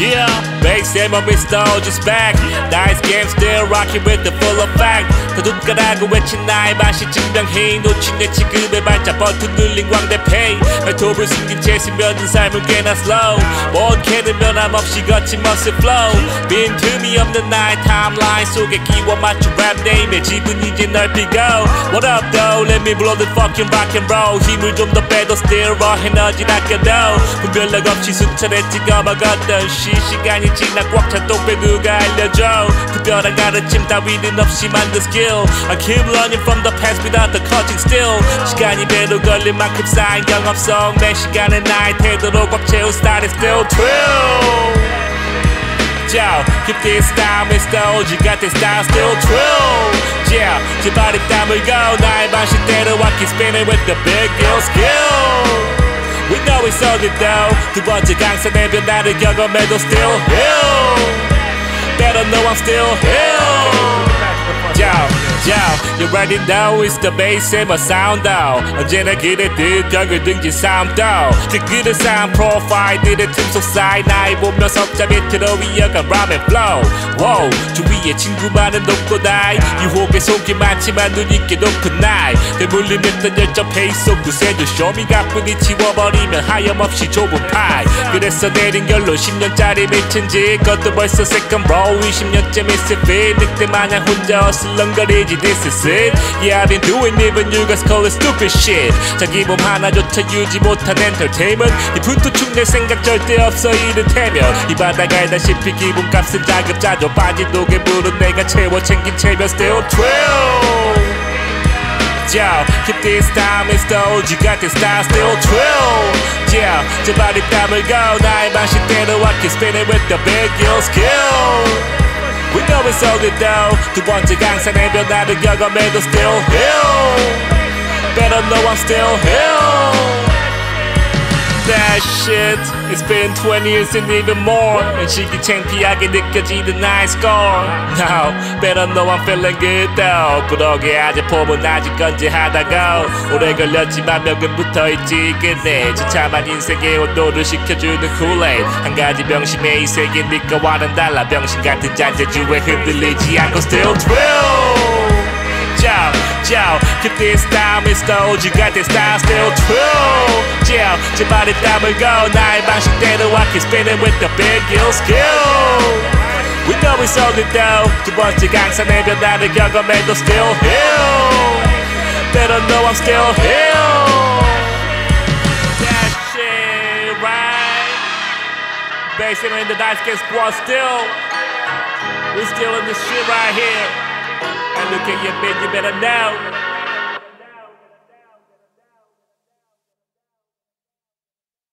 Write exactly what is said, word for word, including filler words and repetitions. Yeah, bass and my pistol just back. Nice game still rocking with the full effect. 더 눈가라고 외친 나의 맛이 증명해 놓친 내 지금의 발자 버튼 눌린 광대패 발톱을 숨긴 채 스며든 삶은 꽤나 slow. 먼 캐는 변함없이 거침없을 flow. 빈틈이 없는 나의 timeline 속에 끼워 맞춘 랩 내 힘의 집은 이제 넓히고. What up though? Let me blow the fucking rock and roll. 힘을 좀 더 빼도 still raw 에너지 낚여도 분별력 없이 순찰에 찍어 먹었던 시 시간이 지나 꽉 찬 똥배 누가 알려줘. 특별한 가르침 따위는 없이 만든 skill. I keep learning from the past without the coaching still. 시간이 배로 걸릴 만큼 쌓인 경험성 내 시간은 나의 태도로 꽉 채운 style is still trill. Yeah, keep this style, Mister O G got this style still trill. Yeah, 제발 이 땀을 go 나의 방식대로 I keep spinning with the big ill skill. We know it's all good though. 두 번째 강산의 변화를 경험해도 still ill. Better know I'm still ill. Yo, yo, you already know it's the bass and my sound though. 언제나 그대들 벽을 등진 삶도 그 그대 삶 profile 그대 틈 속 사이 나이 보며 석자 밑으로 이어간 rhyme and flow. Wow, 주위에 친구만은 높고 나이 유혹에 속이 많지만 눈 있게 높은 나이 되물림했던 열정 페이스 속 구세도 쇼미 가뿐히 지워버리면 하염없이 좁은 파이 그래서 내린 결론 십 년짜리 미친지 그것도 벌써 second row 이십 년째 miss it 늑대 마냥 혼자 어슬렁거리지 this is it. Yeah, I've been doing even you guys call it stupid shit. 자기 몸 하나조차 유지 못한 entertainment 이 분투충 내 생각 절대 없어 이를테면 이 바닥 알다시피 기분값은 자급자족 빠진 노게물은 내가 채워 챙긴 채면 still trill. Yeah, keep this time, Mister O G got this style still trill. Yeah, 제발 이 땀을 go 나의 방식대로 I keep spinning with the big ill skill. We know it's all good though. 두 번째 강산의 변화를 경험해도 still ill. Better know I'm still ill. That shit, it's been twenty years and even more. And she can 창피하게 느껴지는 나의 score. Now, better know I'm feeling good though. 그러게 아직 폼은 아직 건재하다고. 오래 걸렸지만 명은 붙어있지 끝내. 지참한 인생의 온도를 식혀주는 Kool-Aid. 한 가지 병심에 이 세계 네 거와는 달라. 병신 같은 잔재주에 흔들리지 않고 still trill. Yo, yo, keep this style, Mister O G got this style still true. Yeah, 제발 이 땀을 go 나의 방식대로 I keep spinning with the big ill skill. We know it's all good though. 두 번째 강산의 변화를 경험해도 still ill. Better know I'm still ill. That shit right. Basing in the dice game squad still. We still in this shit right here. Look at your bitch, you better know.